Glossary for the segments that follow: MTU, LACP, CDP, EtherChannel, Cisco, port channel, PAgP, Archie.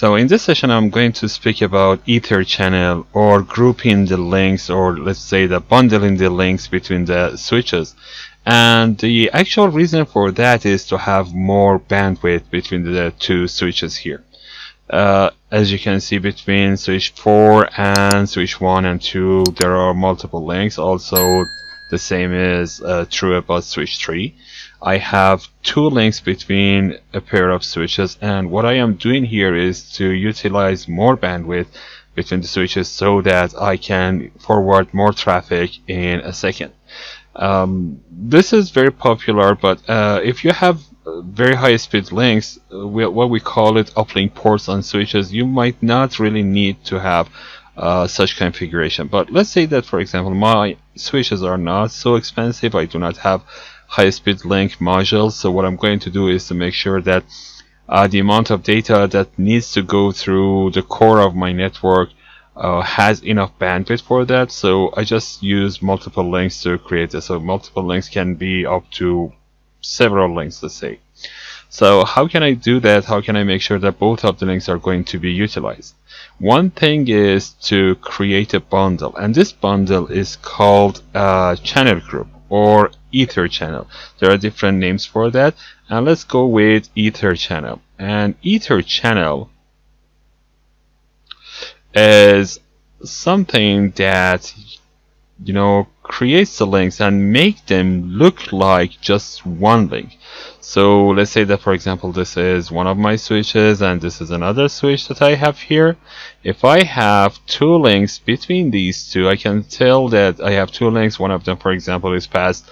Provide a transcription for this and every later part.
So in this session I'm going to speak about ether channel, or grouping the links, or let's say the bundling the links between the switches. And the actual reason for that is to have more bandwidth between the two switches here. As you can see, between switch 4 and switch 1 and 2 there are multiple links. Also the same is true about switch 3. I have two links between a pair of switches, and what I am doing here is to utilize more bandwidth between the switches so that I can forward more traffic in a second. This is very popular, but if you have very high speed links, what we call it uplink ports on switches, you might not really need to have such configuration. But let's say that, for example, my switches are not so expensive, I do not have high-speed link modules, so what I'm going to do is to make sure that the amount of data that needs to go through the core of my network has enough bandwidth for that. So I just use multiple links to create this. So multiple links can be up to several links, let's say. So how can I do that? How can I make sure that both of the links are going to be utilized? One thing is to create a bundle, and this bundle is called channel group or ether channel. There are different names for that, and let's go with ether channel. And ether channel is something that, you know, creates the links and make them look like just one link. So let's say that, for example, this is one of my switches and this is another switch that I have here. If I have two links between these two, I can tell that I have two links. One of them, for example, is past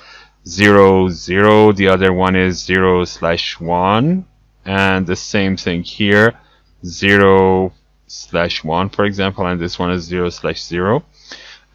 0, 0, the other one is 0/1, and the same thing here, 0/1, for example, and this one is 0/0.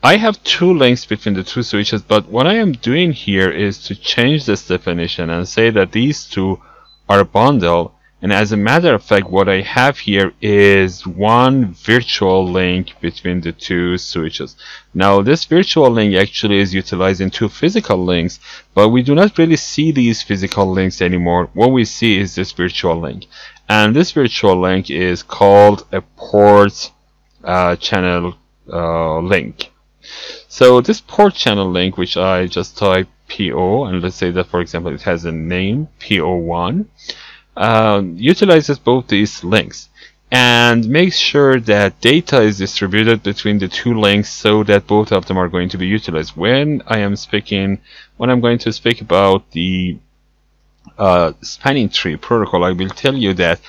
I have two links between the two switches, but what I am doing here is to change this definition and say that these two are a bundle. And as a matter of fact, what I have here is one virtual link between the two switches. Now this virtual link actually is utilizing two physical links, but we do not really see these physical links anymore. What we see is this virtual link, and this virtual link is called a port channel link. So this port channel link, which I just type PO, and let's say that, for example, it has a name, PO1, utilizes both these links and makes sure that data is distributed between the two links so that both of them are going to be utilized. When I'm going to speak about the spanning tree protocol, I will tell you that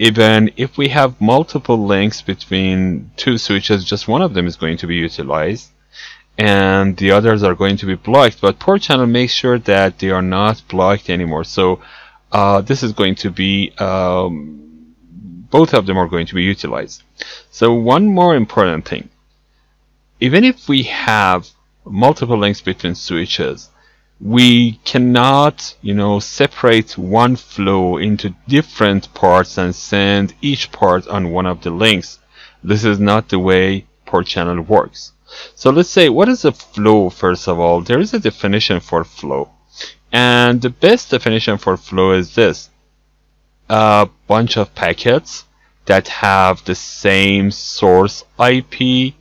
even if we have multiple links between two switches, just one of them is going to be utilized and the others are going to be blocked. But port channel makes sure that they are not blocked anymore. So this is going to be both of them are going to be utilized. So one more important thing, even if we have multiple links between switches, we cannot, you know, separate one flow into different parts and send each part on one of the links. This is not the way port channel works. So let's say, what is a flow? First of all, there is a definition for flow, and the best definition for flow is this: a bunch of packets that have the same source IP,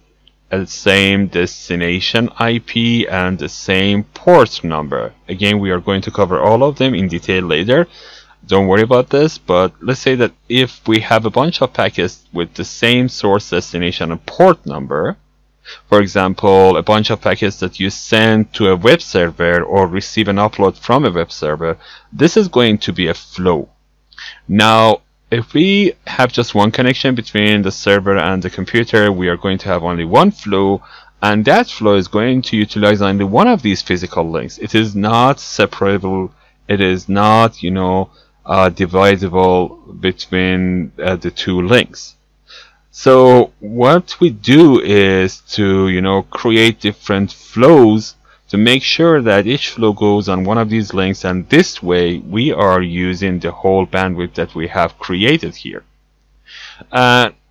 the same destination IP, and the same port number. Again, we are going to cover all of them in detail later, don't worry about this. But let's say that if we have a bunch of packets with the same source, destination, and port number, for example, a bunch of packets that you send to a web server or receive an upload from a web server, this is going to be a flow. Now if we have just one connection between the server and the computer, we are going to have only one flow, and that flow is going to utilize only one of these physical links. It is not separable, it is not, you know, divisible between the two links. So what we do is to, you know, create different flows to make sure that each flow goes on one of these links, and this way we are using the whole bandwidth that we have created here.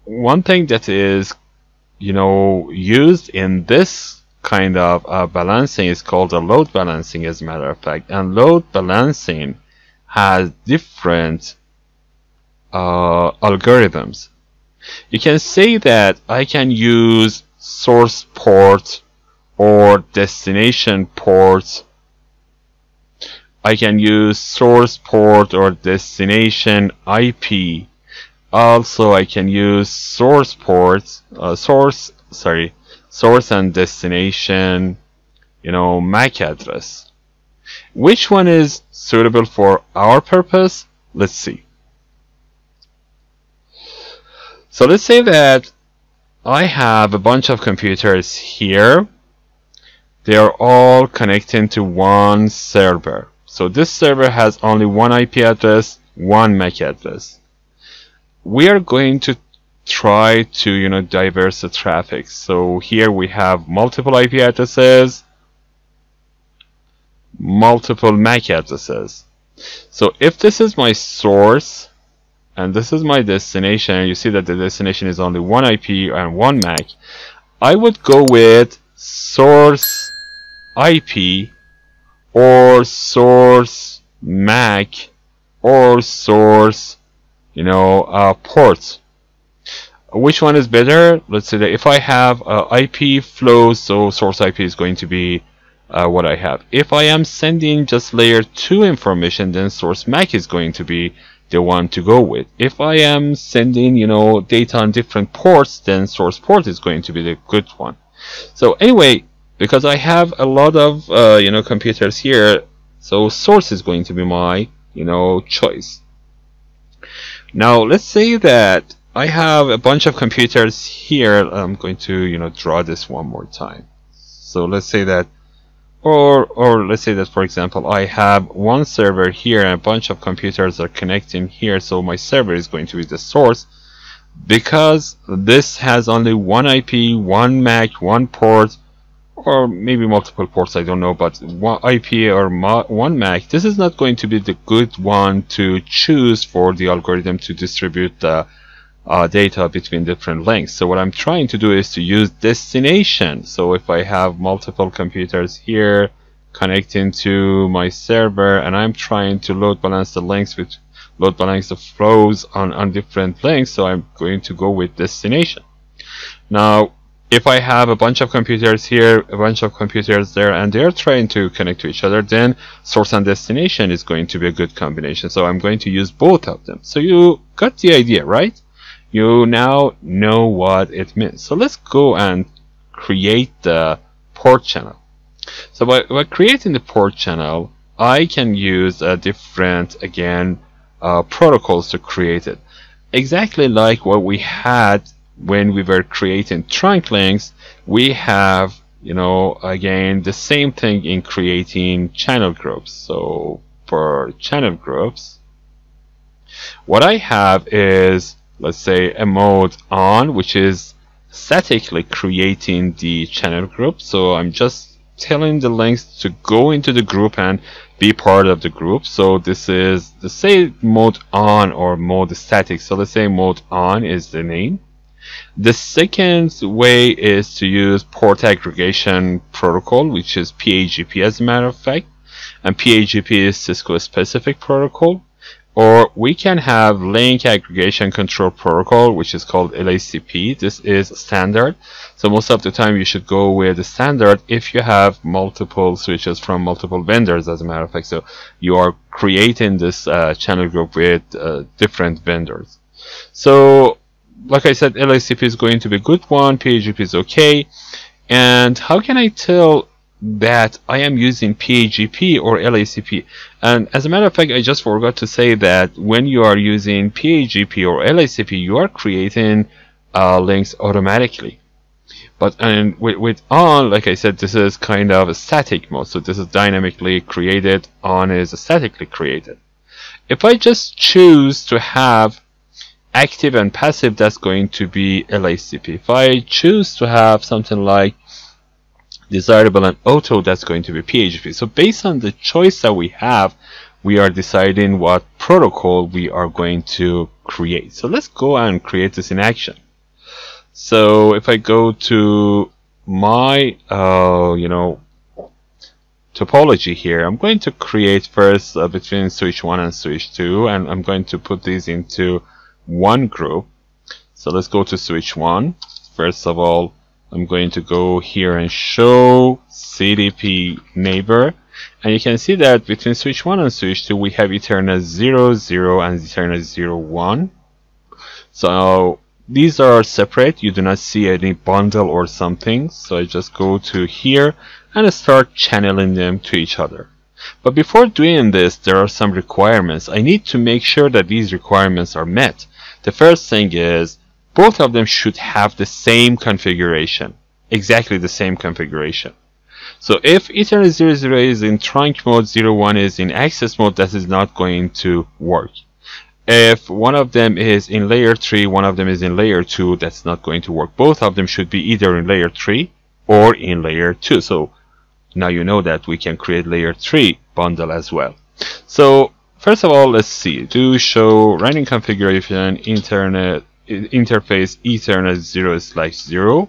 One thing that is, you know, used in this kind of balancing is called a load balancing, as a matter of fact. And load balancing has different algorithms. you can say that I can use source port or destination port. I can use source port or destination IP. Also, I can use source port, source and destination, MAC address. Which one is suitable for our purpose? Let's see. So let's say that I have a bunch of computers here. They are all connecting to one server. So this server has only one IP address, one MAC address. We are going to try to, diverse the traffic. So here we have multiple IP addresses, multiple MAC addresses. So if this is my source and this is my destination, you see that the destination is only one IP and one MAC, I would go with source IP or source MAC or source port. Which one is better? Let's say that if I have IP flow, so source IP is going to be what I have. If I am sending just layer 2 information, then source MAC is going to be the one to go with. If I am sending data on different ports, then source port is going to be the good one. So anyway, because I have a lot of computers here, so source is going to be my choice. Now let's say that I have a bunch of computers here. I'm going to draw this one more time. So let's say that, or let's say that, for example, I have one server here and a bunch of computers are connecting here. So my server is going to be the source. Because this has only one IP, one MAC, one port, or maybe multiple ports, I don't know, but one IP or one MAC, this is not going to be the good one to choose for the algorithm to distribute the data between different links. So what I'm trying to do is to use destination. So if I have multiple computers here connecting to my server and I'm trying to load balance the links with load balance the flows on different links, so I'm going to go with destination. Now if I have a bunch of computers here, a bunch of computers there, and they're trying to connect to each other, then source and destination is going to be a good combination. So I'm going to use both of them. So you got the idea, right? You now know what it means. So let's go and create the port channel. So by creating the port channel, I can use a different, again, protocols to create it, exactly like what we had when we were creating trunk links. We have again the same thing in creating channel groups. So for channel groups, what I have is, let's say, a mode on, which is statically creating the channel group. So I'm just telling the links to go into the group and be part of the group. So this is the same mode on or mode static. So let's say mode on is the name. The second way is to use port aggregation protocol, which is PAgP, as a matter of fact, and PAgP is Cisco specific protocol. Or we can have link aggregation control protocol, which is called LACP. This is standard, so most of the time you should go with the standard if you have multiple switches from multiple vendors, as a matter of fact. So you are creating this channel group with different vendors. So like I said, LACP is going to be a good one, PAgP is okay. And how can I tell that I am using PAgP or LACP? And as a matter of fact, I just forgot to say that when you are using PAgP or LACP, you are creating links automatically. But and with on, like I said, this is kind of a static mode. So this is dynamically created, on is statically created. If I just choose to have active and passive, that's going to be LACP. If I choose to have something like desirable and auto, that's going to be PAgP. So based on the choice that we have, we are deciding what protocol we are going to create. So let's go and create this in action. So if I go to my topology here, I'm going to create first between switch 1 and switch 2, and I'm going to put these into one group. So let's go to switch 1. First of all, I'm going to go here and show CDP neighbor, and you can see that between switch 1 and switch 2 we have Ethernet 00 and Ethernet 01. So these are separate, you do not see any bundle or something, so I just go to here and start channeling them to each other. But before doing this, there are some requirements. I need to make sure that these requirements are met. The first thing is both of them should have the same configuration, exactly the same configuration. So if Ethernet 00 is in trunk mode, 01 is in access mode, that is not going to work. If one of them is in layer 3, one of them is in layer 2, that's not going to work. Both of them should be either in layer 3 or in layer 2. So now you know that we can create layer 3 bundle as well. So first of all, let's see. Do show running configuration, internet interface Ethernet 0/0,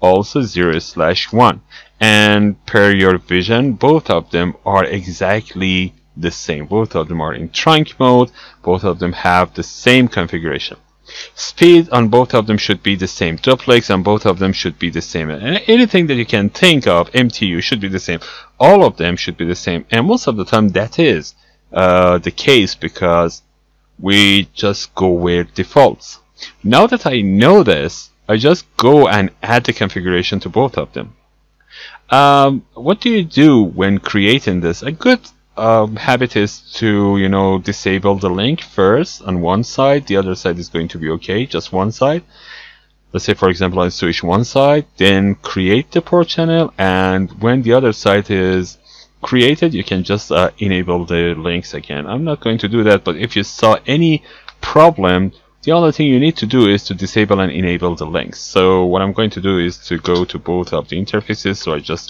also 0/1, and per your vision both of them are exactly the same. Both of them are in trunk mode, both of them have the same configuration. Speed on both of them should be the same. Duplex on both of them should be the same. Anything that you can think of, MTU, should be the same. All of them should be the same, and most of the time that is the case, because we just go with defaults. Now that I know this, I just go and add the configuration to both of them. What do you do when creating this? A good habit is to, you know, disable the link first on one side. The other side is going to be okay, just one side. Let's say, for example, I switch one side, then create the port channel, and when the other side is created, you can just enable the links again. I'm not going to do that, but if you saw any problem, the only thing you need to do is to disable and enable the links. So what I'm going to do is to go to both of the interfaces. So I just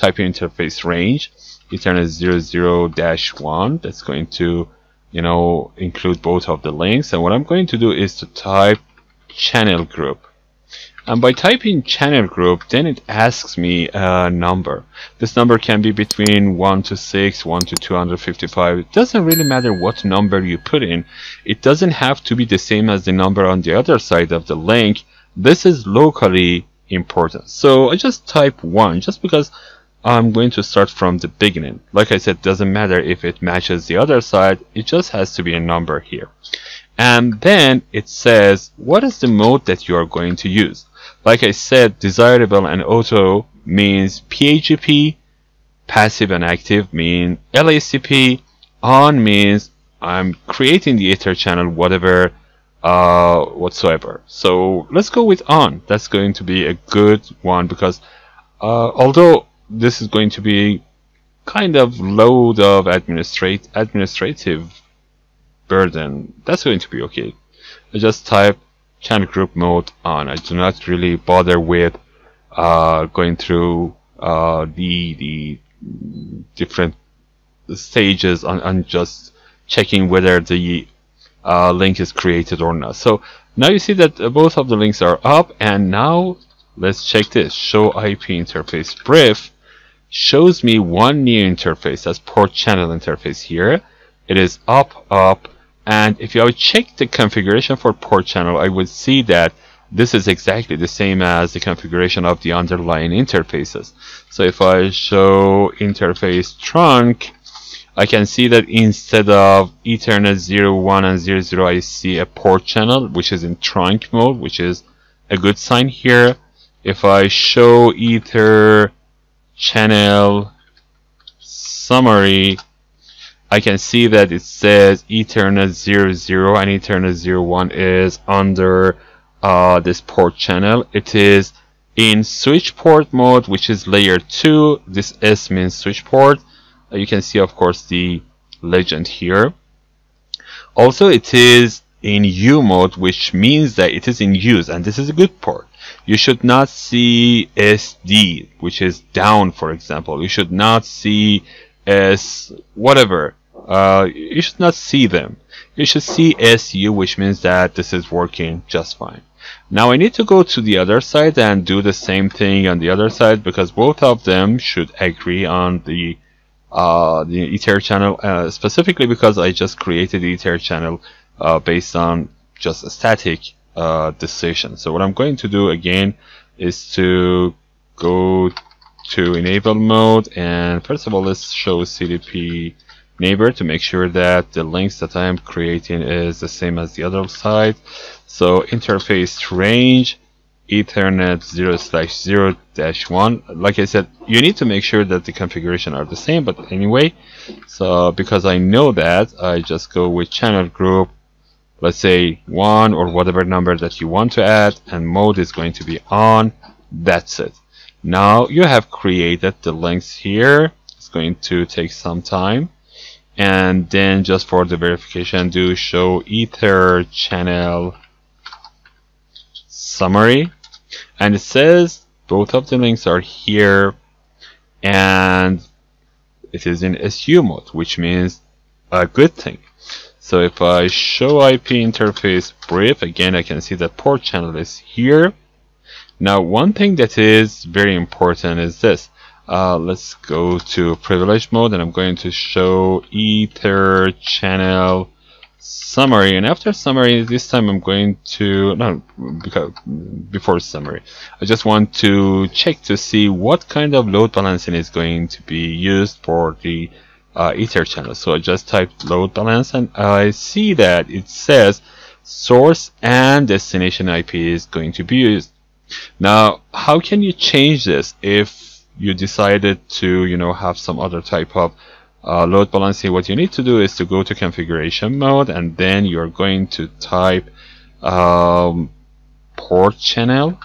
type interface range, Ethernet 00-1. That's going to, you know, include both of the links. And what I'm going to do is to type channel group. And by typing channel group, then it asks me a number. This number can be between 1 to 6, 1 to 255. It doesn't really matter what number you put in. It doesn't have to be the same as the number on the other side of the link. This is locally important. So I just type 1 just because I'm going to start from the beginning. Like I said, it doesn't matter if it matches the other side. It just has to be a number here. And then it says, what is the mode that you are going to use? Like I said, desirable and auto means PAgP, passive and active mean LACP, on means I'm creating the ether channel, whatever, whatsoever. So let's go with on. That's going to be a good one, because although this is going to be kind of load of administrative burden, that's going to be okay. I just type channel group mode on. I do not really bother with going through the different stages on just checking whether the link is created or not. So now you see that both of the links are up, and now let's check this. Show IP interface brief shows me one new interface. That's port channel interface here. It is up. And if I check the configuration for port channel, I would see that this is exactly the same as the configuration of the underlying interfaces. So if I show interface trunk, I can see that instead of Ethernet 01 and 00, I see a port channel, which is in trunk mode, which is a good sign here. If I show ether channel summary, I can see that it says Ethernet 00 and Ethernet 01 is under this port channel. It is in switch port mode, which is layer 2. This S means switch port. You can see, of course, the legend here. Also, it is in U mode, which means that it is in use, and this is a good port. You should not see SD, which is down, for example. You should not see S whatever, you should not see them. You should see SU, which means that this is working just fine. Now I need to go to the other side and do the same thing on the other side, because both of them should agree on the ether channel, specifically because I just created the ether channel based on just a static decision. So what I'm going to do again is to go to enable mode, and first of all let's show CDP neighbor to make sure that the links that I am creating is the same as the other side. So interface range Ethernet 0/0-1. Like I said, you need to make sure that the configuration are the same, but anyway, so because I know that, I just go with channel group, let's say 1 or whatever number that you want to add, and mode is going to be on. That's it. Now you have created the links here. It's going to take some time, and then just for the verification do show ether channel summary, and it says both of the links are here and it is in SU mode, which means a good thing. So if I show IP interface brief again, I can see that port channel is here. Now one thing that is very important is this. Let's go to privilege mode, and I'm going to show ether channel summary, and after summary this time I'm going to before summary I just want to check to see what kind of load balancing is going to be used for the ether channel. So I just typed load balance, and I see that it says source and destination IP is going to be used. Now how can you change this if you decided to, you know, have some other type of load balancing? What you need to do is to go to configuration mode, and then you're going to type port channel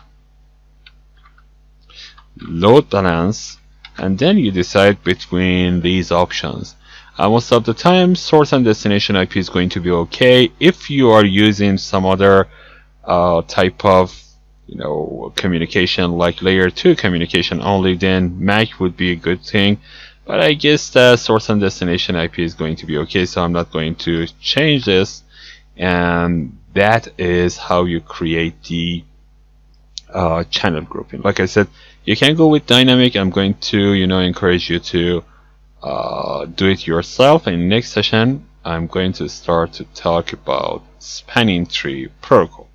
load balance, and then you decide between these options. Most of the time source and destination IP is going to be okay. If you are using some other type of, you know, communication like layer 2 communication only, then MAC would be a good thing. But I guess the source and destination IP is going to be okay, so I'm not going to change this. And that is how you create the channel grouping. Like I said, you can go with dynamic. I'm going to, you know, encourage you to do it yourself. In the next session, I'm going to start to talk about spanning tree protocol.